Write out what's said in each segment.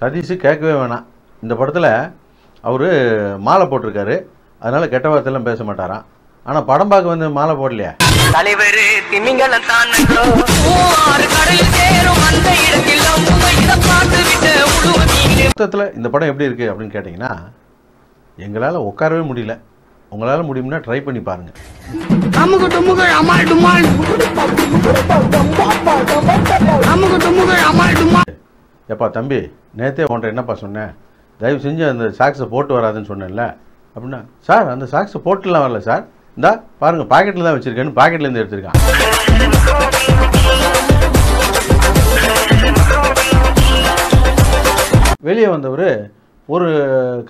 சதீஷ் கேட்கவே வேணாம். இந்த படத்தில் அவர் மாலை போட்டிருக்காரு, அதனால் கெட்ட வார்த்தையெல்லாம் பேச மாட்டாராம். ஆனால் படம் பார்க்க வந்து மாலை போடலையா? தலைவர் மொத்தத்தில் இந்த படம் எப்படி இருக்குது அப்படின்னு கேட்டிங்கன்னா, எங்களால் உட்காரவே முடியல. உங்களால் முடியும்னா ட்ரை பண்ணி பாருங்கள். எப்பா தம்பி, நேற்றே உன்ட்ட என்னப்பா சொன்னேன், தயவு செஞ்சு அந்த சாக்ஸை போட்டு வராதுன்னு சொன்னேன்ல அப்படின்னா, சார் அந்த சாக்ஸை போட்டுலாம் வரல சார், இந்தா பாருங்கள் பாக்கெட்டில் தான் வச்சுருக்கேன்னு பாக்கெட்லேருந்து எடுத்துருக்கான். வெளியே வந்தவர் ஒரு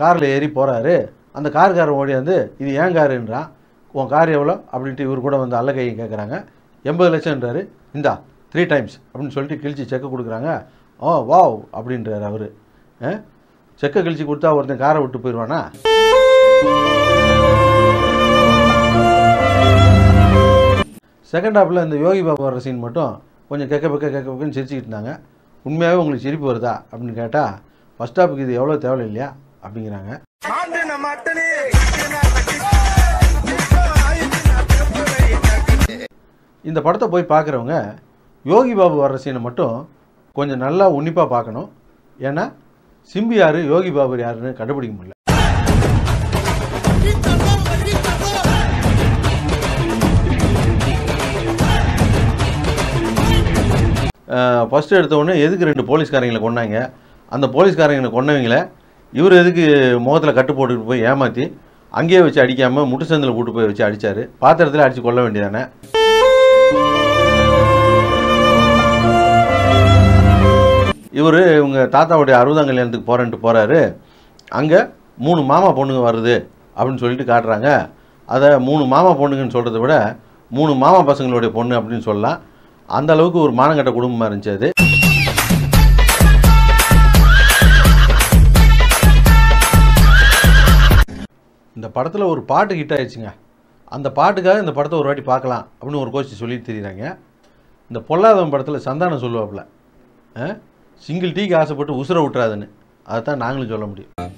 காரில் ஏறி போகிறாரு. அந்த கார்காரன் ஓடியாந்து இது ஏன் காருன்றான், உன் கார் எவ்வளோ அப்படின்ட்டு இவர் கூட வந்து அல்லகையை கேட்குறாங்க. 80 லட்சம்ன்றாரு. இந்தா 3 times அப்படின்னு சொல்லிட்டு கிழிச்சி செக்கை கொடுக்குறாங்க. ஓ வாவ் அப்படின்றார் அவர். செக்கை கிழிச்சி கொடுத்தா ஒருத்தன் காரை விட்டு போயிடுவானா? செகண்ட் ஹாஃபில் இந்த யோகி பாபா வர சீன் மட்டும் கொஞ்சம் கேட்க பக்கன்னு சிரிச்சுக்கிட்டு இருந்தாங்க. உண்மையாகவே உங்களுக்கு சிரிப்பு வருதா அப்படின்னு கேட்டால், ஃபஸ்ட் ஹாஃபுக்கு இது எவ்வளோ தேவை இல்லையா அப்படிங்கிறாங்க. இந்த படத்தை போய் பார்க்குறவங்க யோகி பாபு வர்ற சீனை மட்டும் கொஞ்சம் நல்லா உன்னிப்பாக பார்க்கணும். ஏன்னா சிம்பி யார் யோகி பாபு யாருன்னு கண்டுபிடிக்க முடியல. ஃபஸ்ட்டு எடுத்தோடனே எதுக்கு 2 போலீஸ்காரங்களை கொண்டாங்க, அந்த போலீஸ்காரங்களை கொண்டவங்கள இவர் எதுக்கு முகத்தில் கட்டு போட்டுக்கிட்டு போய் ஏமாற்றி அங்கேயே வச்சு அடிக்காமல் முட்டுச்சந்தில் கூட்டு போய் வச்சு அடித்தார். பாத்திரத்தில் அடித்து கொள்ள வேண்டியதானே. இவர் இவங்க தாத்தாவுடைய 60ஆம் கல்யாணத்துக்கு போகிறேன்ட்டு போகிறாரு. அங்கே 3 மாமா பொண்ணுங்க வருது அப்படின்னு சொல்லிட்டு காட்டுறாங்க. அதை 3 மாமா பொண்ணுங்கன்னு சொல்கிறத விட 3 மாமா பசங்களுடைய பொண்ணு அப்படின்னு சொல்லலாம். அந்த அளவுக்கு ஒரு மானங்கட்ட குடும்பமாக இருந்துச்சு அது. இந்த படத்தில் ஒரு பாட்டு ஹிட் ஆயிடுச்சுங்க. அந்த பாட்டுக்காக இந்த படத்தை ஒரு வாட்டி பார்க்கலாம் அப்படின்னு ஒரு கோஷ்டி சொல்லி தெரியுறாங்க. இந்த பொல்லாதவன் படத்தில் சந்தானம் சொல்லுவாப்புல, சிங்கிள் டீக்கு ஆசைப்பட்டு உசுர விட்றாதுன்னு. அதைத்தான் நாங்களும் சொல்ல முடியும்.